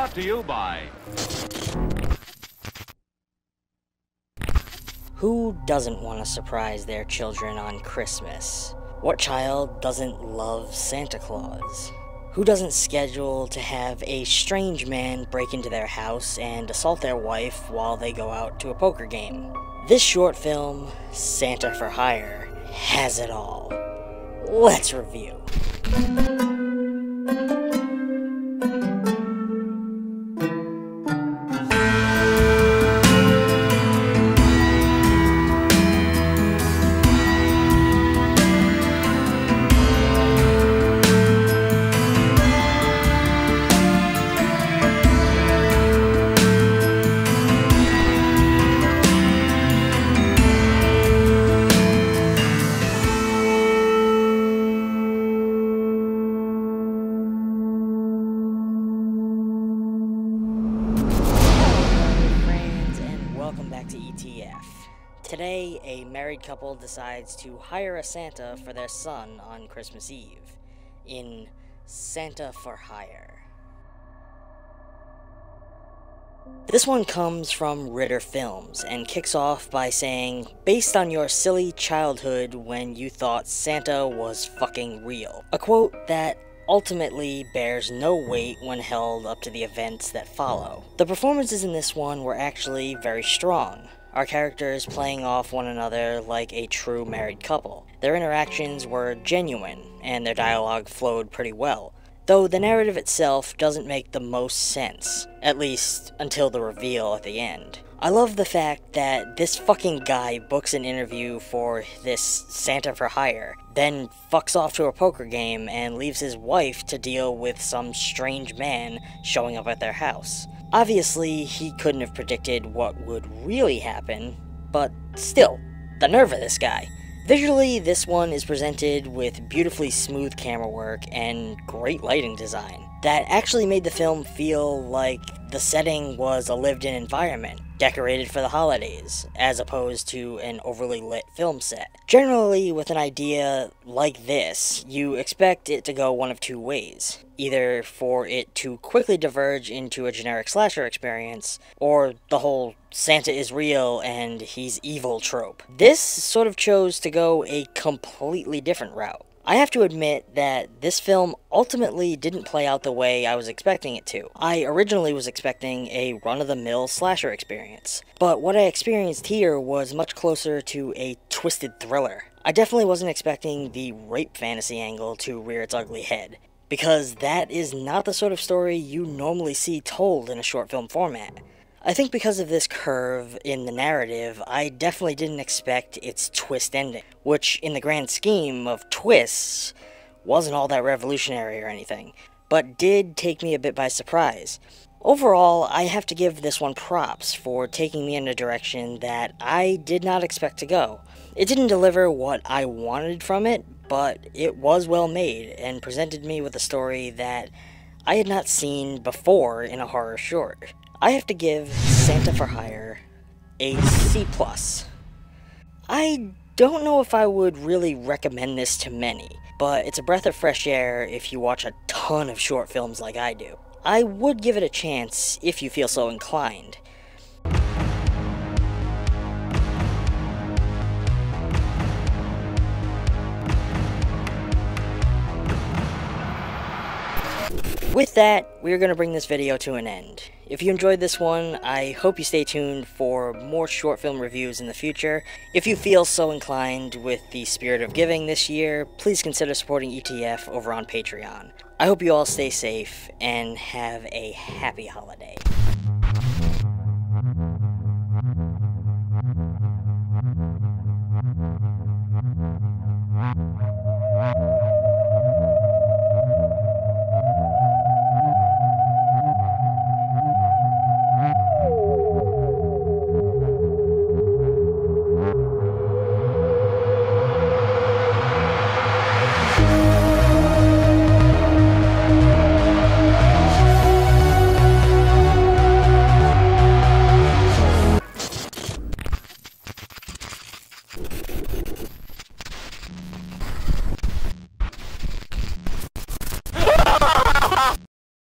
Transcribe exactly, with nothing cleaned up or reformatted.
Brought to you by... Who doesn't want to surprise their children on Christmas? What child doesn't love Santa Claus? Who doesn't schedule to have a strange man break into their house and assault their wife while they go out to a poker game? This short film, Santa For Hire, has it all. Let's review. Today, a married couple decides to hire a Santa for their son on Christmas Eve, in Santa For Hire. This one comes from Ritter Films, and kicks off by saying, "Based on your silly childhood when you thought Santa was fucking real." A quote that ultimately bears no weight when held up to the events that follow. The performances in this one were actually very strong. Our characters playing off one another like a true married couple. Their interactions were genuine, and their dialogue flowed pretty well, though the narrative itself doesn't make the most sense, at least until the reveal at the end. I love the fact that this fucking guy books an interview for this Santa for hire, then fucks off to a poker game and leaves his wife to deal with some strange man showing up at their house. Obviously, he couldn't have predicted what would really happen, but still, the nerve of this guy. Visually, this one is presented with beautifully smooth camera work and great lighting design that actually made the film feel like the setting was a lived-in environment, decorated for the holidays, as opposed to an overly lit film set. Generally, with an idea like this, you expect it to go one of two ways. Either for it to quickly diverge into a generic slasher experience, or the whole Santa is real and he's evil trope. This sort of chose to go a completely different route. I have to admit that this film ultimately didn't play out the way I was expecting it to. I originally was expecting a run-of-the-mill slasher experience, but what I experienced here was much closer to a twisted thriller. I definitely wasn't expecting the rape fantasy angle to rear its ugly head, because that is not the sort of story you normally see told in a short film format. I think because of this curve in the narrative, I definitely didn't expect its twist ending, which in the grand scheme of twists wasn't all that revolutionary or anything, but did take me a bit by surprise. Overall, I have to give this one props for taking me in a direction that I did not expect to go. It didn't deliver what I wanted from it, but it was well made and presented me with a story that I had not seen before in a horror short. I have to give Santa For Hire a C plus. I don't know if I would really recommend this to many, but it's a breath of fresh air if you watch a ton of short films like I do. I would give it a chance if you feel so inclined. With that, we're going to bring this video to an end. If you enjoyed this one, I hope you stay tuned for more short film reviews in the future. If you feel so inclined with the spirit of giving this year, please consider supporting E T F over on Patreon. I hope you all stay safe and have a happy holiday.